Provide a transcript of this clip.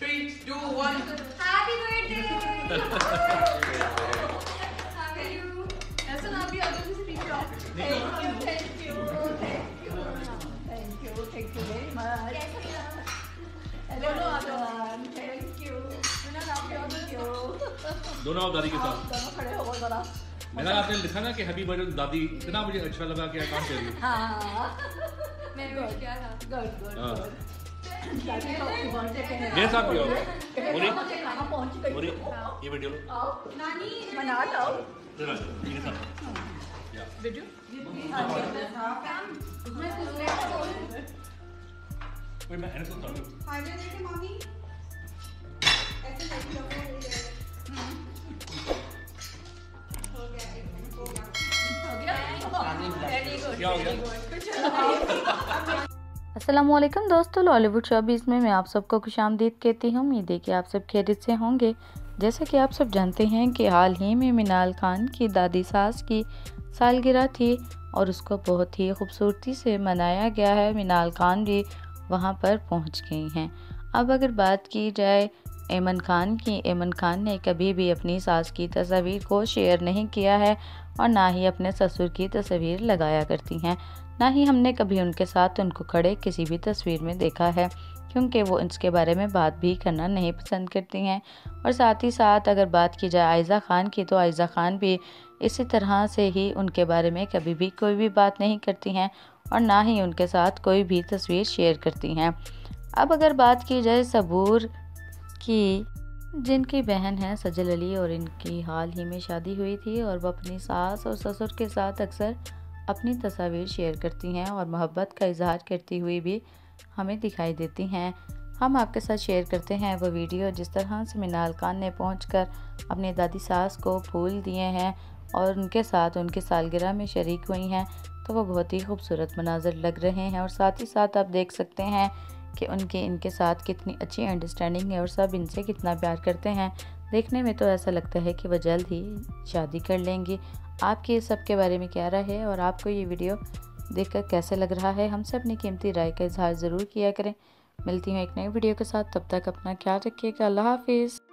3, 2, 1. Happy birthday! How are you? ऐसा ना भी आगे से पीछे आओ. Thank you very much. Thank you. दोनों आप दादी के साथ खड़े हो जरा. मैंने आपने लिखा ना कि हैप्पी बर्थडे दादी, इतना मुझे अच्छा लगा कि आप काम कर रही हो. हाँ मैं भी क्या था. गुड दादी का बर्थडे है. मेरे साथ भी आओ. बोली कहां पहुंची गई. बोली ये वीडियो लो. आओ नानी मना लो. चलो मेरे साथ वीडियो. हां काम मैं कुछ नहीं बोल. कोई मैं ऐसा कर लूं. हाय मेरी मम्मी ऐसे नहीं लोगे. अस्सलामुअलैकुम दोस्तों, लॉलीवुड शोबीज़ में मैं आप सबको खुशामदीद कहती हूँ. उम्मीद है कि आप सब खैरियत से होंगे. जैसा कि आप सब जानते हैं कि हाल ही में मिनाल खान की दादी सास की सालगिरह थी और उसको बहुत ही खूबसूरती से मनाया गया है. मिनाल खान भी वहाँ पर पहुँच गई हैं. अब अगर बात की जाए ऐमन खान की, ऐमन खान ने कभी भी अपनी सास की तस्वीर को शेयर नहीं किया है और ना ही अपने ससुर की तस्वीर लगाया करती हैं. ना ही हमने कभी उनके साथ उनको खड़े किसी भी तस्वीर में देखा है, क्योंकि वो इसके बारे में बात भी करना नहीं पसंद करती हैं. और साथ ही साथ अगर बात की जाए आयज़ा खान की, तो आयज़ा खान भी इसी तरह से ही उनके बारे में कभी भी कोई भी बात नहीं करती हैं और ना ही उनके साथ कोई भी तस्वीर शेयर करती हैं. अब अगर बात की जाए सबूर कि जिनकी बहन है सजल अली, और इनकी हाल ही में शादी हुई थी और वह अपनी सास और ससुर के साथ अक्सर अपनी तस्वीर शेयर करती हैं और मोहब्बत का इजहार करती हुई भी हमें दिखाई देती हैं. हम आपके साथ शेयर करते हैं वह वीडियो जिस तरह से मिनाल खान ने पहुंचकर अपनी दादी सास को फूल दिए हैं और उनके साथ उनकी सालगिरह में शरीक हुई हैं. तो वह बहुत ही खूबसूरत मनाजर लग रहे हैं और साथ ही साथ आप देख सकते हैं कि उनके इनके साथ कितनी अच्छी अंडरस्टैंडिंग है और सब इनसे कितना प्यार करते हैं. देखने में तो ऐसा लगता है कि वह जल्द ही शादी कर लेंगी. आपकी इस सब के बारे में क्या राय है और आपको ये वीडियो देखकर कैसे लग रहा है, हमसे अपनी कीमती राय का इजहार ज़रूर किया करें. मिलती हूँ एक नई वीडियो के साथ, तब तक अपना ख्याल रखिएगा. अल्लाह हाफिज़.